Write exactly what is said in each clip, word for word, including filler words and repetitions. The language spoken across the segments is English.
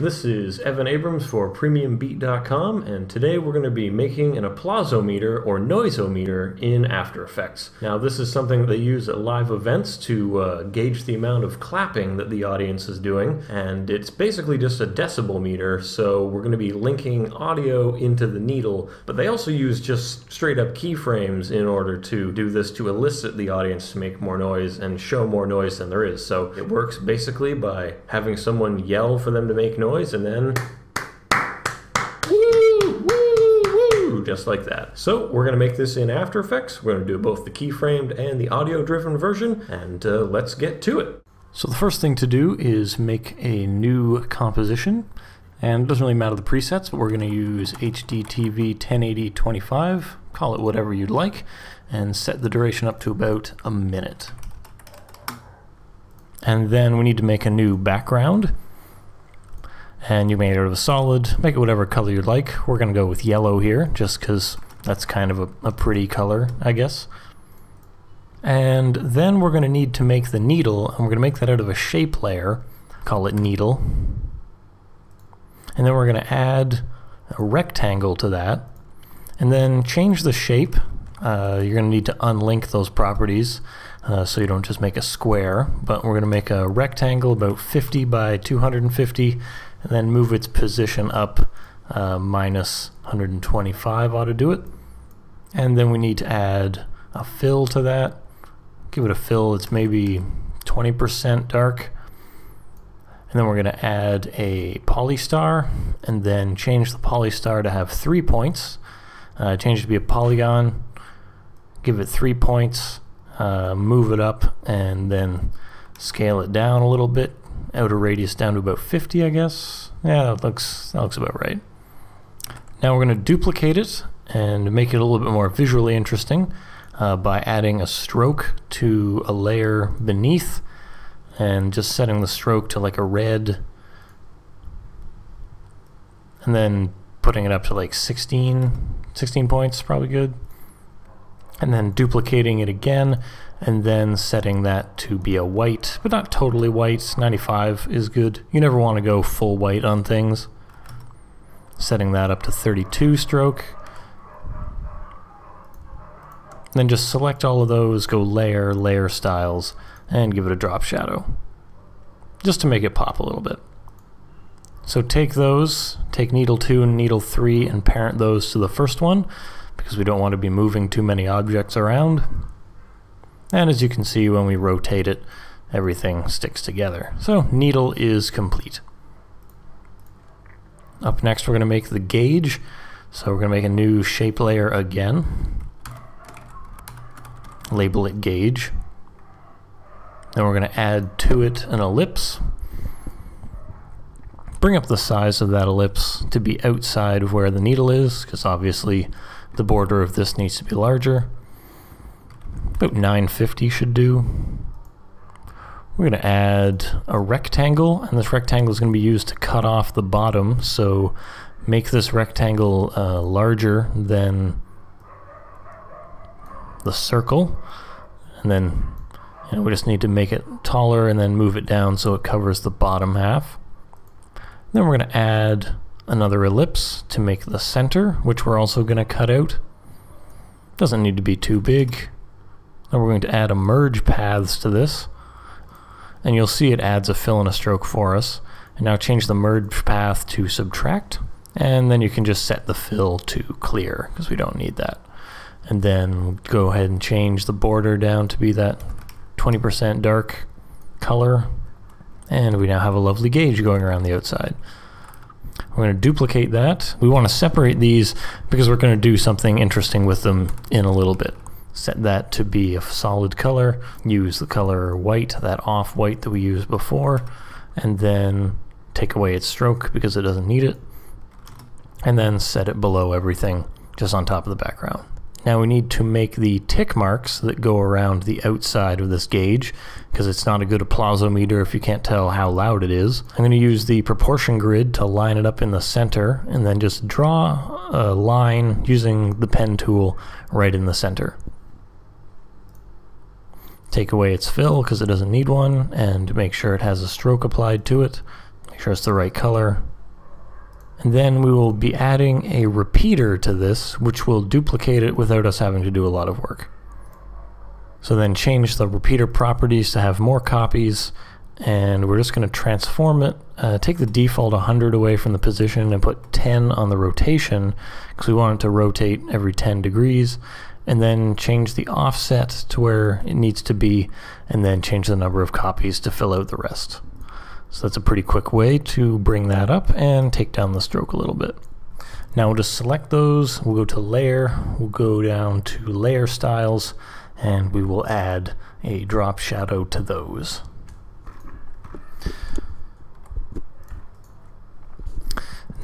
This is Evan Abrams for Premium Beat dot com, and today we're going to be making an Applause-O-Meter or Noise-O-Meter in After Effects. Now, this is something that they use at live events to uh, gauge the amount of clapping that the audience is doing, and it's basically just a decibel meter, so we're going to be linking audio into the needle, but they also use just straight-up keyframes in order to do this to elicit the audience to make more noise and show more noise than there is. So it works basically by having someone yell for them to make noise, and then woo, woo, woo, just like that. So we're going to make this in After Effects. We're going to do both the keyframed and the audio-driven version, and uh, let's get to it. So the first thing to do is make a new composition, and it doesn't really matter the presets, but we're going to use H D T V ten eighty twenty-five, call it whatever you'd like, and set the duration up to about a minute. And then we need to make a new background. And you made it out of a solid, make it whatever color you'd like. We're going to go with yellow here, just because that's kind of a, a pretty color, I guess. And then we're going to need to make the needle, and we're going to make that out of a shape layer, call it needle. And then we're going to add a rectangle to that, and then change the shape. Uh, you're going to need to unlink those properties uh, so you don't just make a square, but we're going to make a rectangle about fifty by two hundred fifty, and then move its position up, uh, minus one hundred twenty-five ought to do it. And then we need to add a fill to that. Give it a fill, it's maybe twenty percent dark. And then we're going to add a polystar, and then change the polystar to have three points. Uh, change it to be a polygon. Give it three points, uh, move it up, and then scale it down a little bit. Outer radius down to about fifty, I guess. Yeah, that looks, that looks about right. Now we're going to duplicate it and make it a little bit more visually interesting uh, by adding a stroke to a layer beneath, and just setting the stroke to like a red, and then putting it up to like sixteen, sixteen points, probably good. And then duplicating it again, and then setting that to be a white, but not totally white. ninety-five is good. You never want to go full white on things. Setting that up to thirty-two stroke. Then just select all of those, go layer, layer styles, and give it a drop shadow, just to make it pop a little bit. So take those, take needle two and needle three, and parent those to the first one, because we don't want to be moving too many objects around. And as you can see, when we rotate it, everything sticks together. So needle is complete. Up next, we're going to make the gauge. So we're going to make a new shape layer again. Label it gauge. Then we're going to add to it an ellipse. Bring up the size of that ellipse to be outside of where the needle is, because obviously the border of this needs to be larger. About nine fifty should do. We're going to add a rectangle, and this rectangle is going to be used to cut off the bottom, so make this rectangle uh, larger than the circle, and then you know, we just need to make it taller and then move it down so it covers the bottom half. Then we're going to add another ellipse to make the center, which we're also going to cut out. Doesn't need to be too big. Now we're going to add a merge paths to this, and you'll see it adds a fill and a stroke for us. And now change the merge path to subtract, and then you can just set the fill to clear, because we don't need that. And then go ahead and change the border down to be that twenty percent dark color, and we now have a lovely gauge going around the outside. We're going to duplicate that. We want to separate these because we're going to do something interesting with them in a little bit. Set that to be a solid color. Use the color white, that off-white that we used before, and then take away its stroke because it doesn't need it. And then set it below everything, just on top of the background. Now we need to make the tick marks that go around the outside of this gauge, because it's not a good applause-o-meter if you can't tell how loud it is. I'm going to use the proportion grid to line it up in the center, and then just draw a line using the pen tool right in the center. Take away its fill because it doesn't need one, and make sure it has a stroke applied to it. make sure it's the right color. And then we will be adding a repeater to this, which will duplicate it without us having to do a lot of work. So then change the repeater properties to have more copies, and we're just going to transform it, uh, take the default one hundred away from the position and put ten on the rotation, because we want it to rotate every ten degrees, and then change the offset to where it needs to be, and then change the number of copies to fill out the rest. So that's a pretty quick way to bring that up and take down the stroke a little bit. Now we'll just select those, we'll go to layer, we'll go down to layer styles, and we will add a drop shadow to those.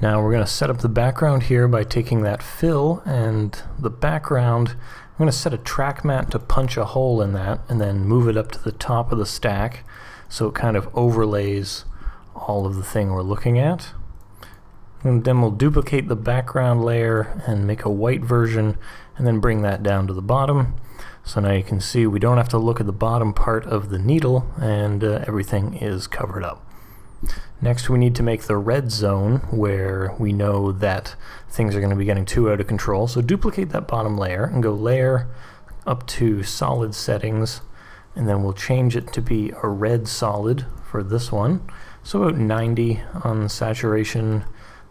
Now we're going to set up the background here by taking that fill and the background. I'm going to set a track mat to punch a hole in that and then move it up to the top of the stack so it kind of overlays all of the thing we're looking at. And then we'll duplicate the background layer and make a white version and then bring that down to the bottom. So now you can see we don't have to look at the bottom part of the needle, and uh, everything is covered up. Next we need to make the red zone where we know that things are going to be getting too out of control. So duplicate that bottom layer and go layer up to solid settings, and then we'll change it to be a red solid for this one. So about ninety on saturation,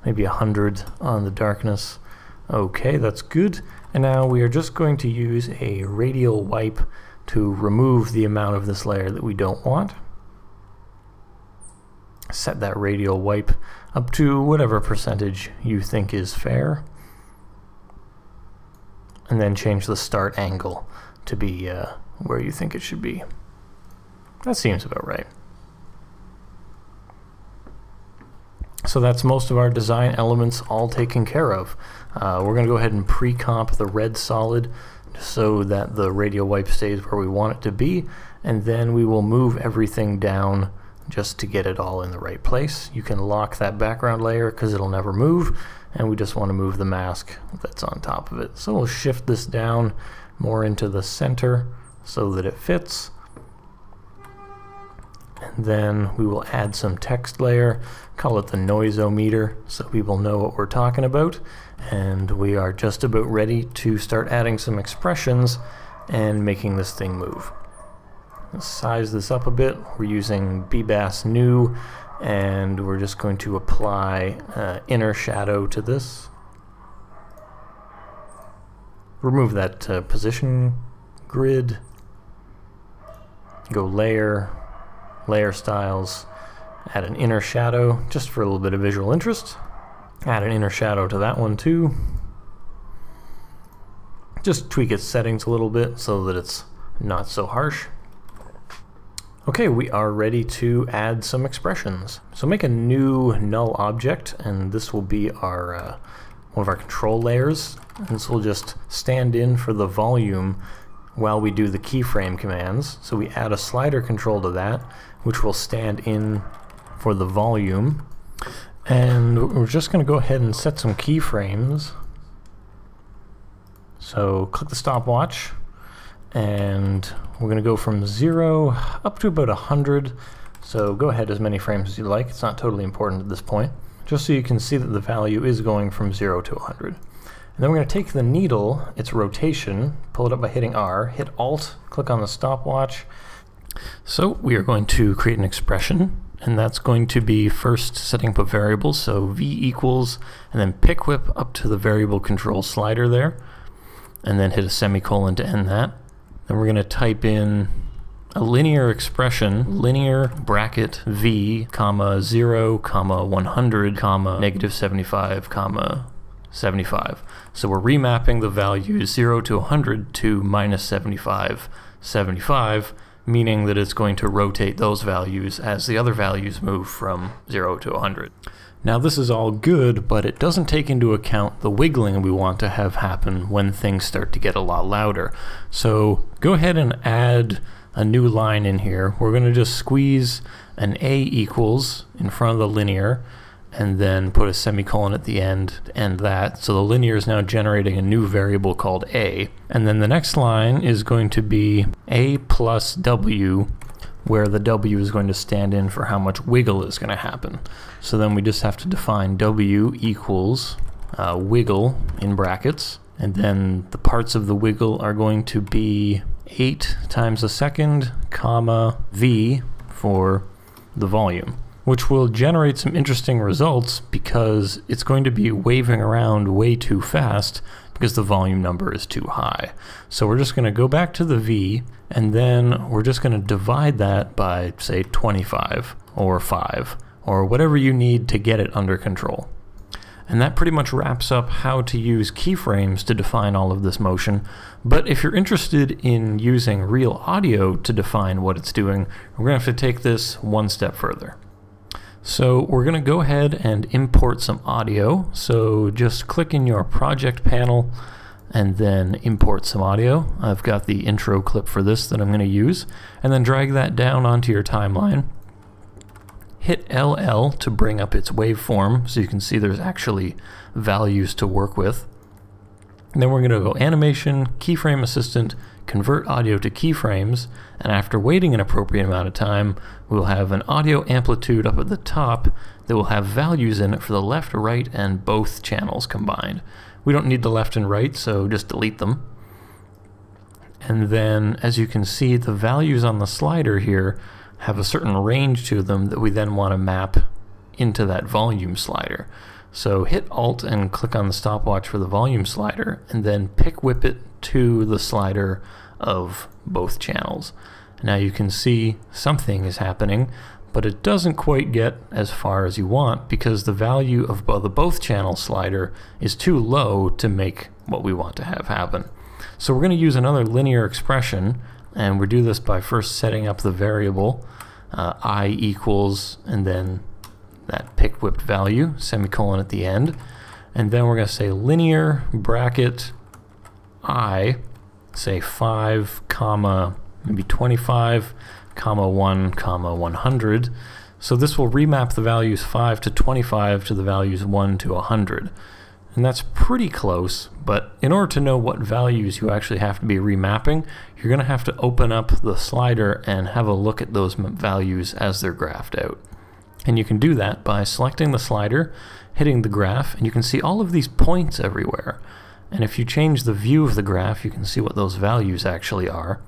maybe one hundred on the darkness. Okay, that's good. And now we are just going to use a radial wipe to remove the amount of this layer that we don't want. Set that radial wipe up to whatever percentage you think is fair, and then change the start angle to be uh, where you think it should be. That seems about right. So that's most of our design elements all taken care of. Uh, we're going to go ahead and pre-comp the red solid so that the radial wipe stays where we want it to be, and then we will move everything down just to get it all in the right place. You can lock that background layer because it'll never move, and we just want to move the mask that's on top of it. So we'll shift this down more into the center so that it fits. And then we will add some text layer, call it the Noise-O-Meter, so people know what we're talking about. And we are just about ready to start adding some expressions and making this thing move. Let's size this up a bit. We're using Bebas Neue, and we're just going to apply uh, inner shadow to this. Remove that uh, position grid. Go layer, layer styles, add an inner shadow just for a little bit of visual interest. Add an inner shadow to that one too. Just tweak its settings a little bit so that it's not so harsh. Okay, we are ready to add some expressions. So make a new null object, and this will be our uh, one of our control layers. And this will just stand in for the volume while we do the keyframe commands. So we add a slider control to that, which will stand in for the volume. And we're just going to go ahead and set some keyframes. So click the stopwatch, and we're going to go from zero up to about one hundred. So go ahead as many frames as you like. It's not totally important at this point, just so you can see that the value is going from zero to one hundred. And then we're going to take the needle, its rotation, pull it up by hitting R, hit Alt, click on the stopwatch. So we are going to create an expression, and that's going to be first setting up a variable, so V equals, and then pick whip up to the variable control slider there, and then hit a semicolon to end that. Then we're going to type in a linear expression, linear bracket v, comma zero, comma one hundred, comma negative seventy-five, comma seventy-five. So we're remapping the values zero to one hundred to minus seventy-five, seventy-five, meaning that it's going to rotate those values as the other values move from zero to one hundred. Now this is all good, but it doesn't take into account the wiggling we want to have happen when things start to get a lot louder. So go ahead and add a new line in here. We're going to just squeeze an A equals in front of the linear and then put a semicolon at the end to end that. So the linear is now generating a new variable called A. And then the next line is going to be A plus W where the W is going to stand in for how much wiggle is going to happen. So then we just have to define W equals uh, wiggle in brackets, and then the parts of the wiggle are going to be eight times a second, comma, V for the volume, which will generate some interesting results because it's going to be waving around way too fast because the volume number is too high. So we're just going to go back to the V, and then we're just going to divide that by, say, twenty-five or five or whatever you need to get it under control. And that pretty much wraps up how to use keyframes to define all of this motion. But if you're interested in using real audio to define what it's doing, we're going to have to take this one step further. So we're going to go ahead and import some audio. So just click in your project panel and then import some audio. I've got the intro clip for this that I'm going to use, and then drag that down onto your timeline. Hit L L to bring up its waveform so you can see there's actually values to work with. And then we're going to go animation, keyframe assistant, convert audio to keyframes, and after waiting an appropriate amount of time, we'll have an audio amplitude up at the top that will have values in it for the left, right, and both channels combined. We don't need the left and right, so just delete them. And then, as you can see, the values on the slider here have a certain range to them that we then want to map into that volume slider. So hit Alt and click on the stopwatch for the volume slider, and then pick whip it to the slider of both channels. Now you can see something is happening, but it doesn't quite get as far as you want because the value of the both channel slider is too low to make what we want to have happen. So we're going to use another linear expression, and we do this by first setting up the variable uh, I equals, and then that pick whipped value, semicolon at the end, and then we're going to say linear bracket I, say five comma maybe twenty-five comma one comma one hundred. So this will remap the values five to twenty-five to the values one to one hundred, and that's pretty close, but in order to know what values you actually have to be remapping, you're going to have to open up the slider and have a look at those values as they're graphed out. And you can do that by selecting the slider, hitting the graph, and you can see all of these points everywhere. And if you change the view of the graph, you can see what those values actually are.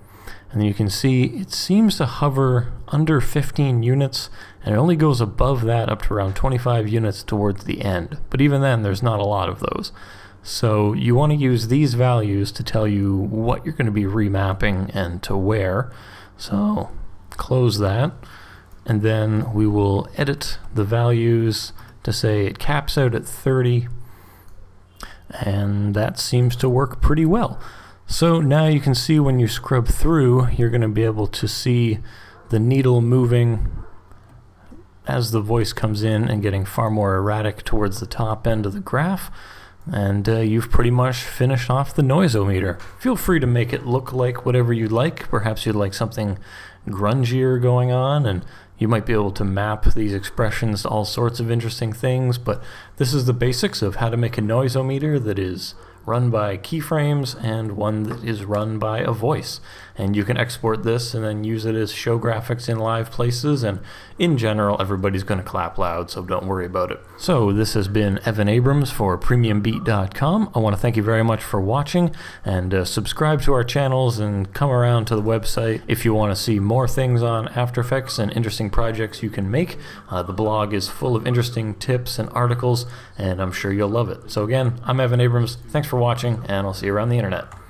And you can see it seems to hover under fifteen units, and it only goes above that up to around twenty-five units towards the end. But even then, there's not a lot of those. So you want to use these values to tell you what you're going to be remapping and to where. So close that. And then we will edit the values to say it caps out at thirty, and that seems to work pretty well. So now you can see when you scrub through, you're going to be able to see the needle moving as the voice comes in and getting far more erratic towards the top end of the graph. And uh, you've pretty much finished off the Noise-O-Meter. Feel free to make it look like whatever you'd like. Perhaps you'd like something grungier going on, and you might be able to map these expressions to all sorts of interesting things, but this is the basics of how to make a Noise-O-Meter that is run by keyframes and one that is run by a voice. And you can export this and then use it as show graphics in live places, and in general everybody's going to clap loud, so don't worry about it. So this has been Evan Abrams for Premium Beat dot com. I want to thank you very much for watching, and uh, subscribe to our channels and come around to the website if you want to see more things on After Effects and interesting projects you can make. Uh, the blog is full of interesting tips and articles, and I'm sure you'll love it. So again, I'm Evan Abrams. Thanks for watching, and I'll see you around the internet.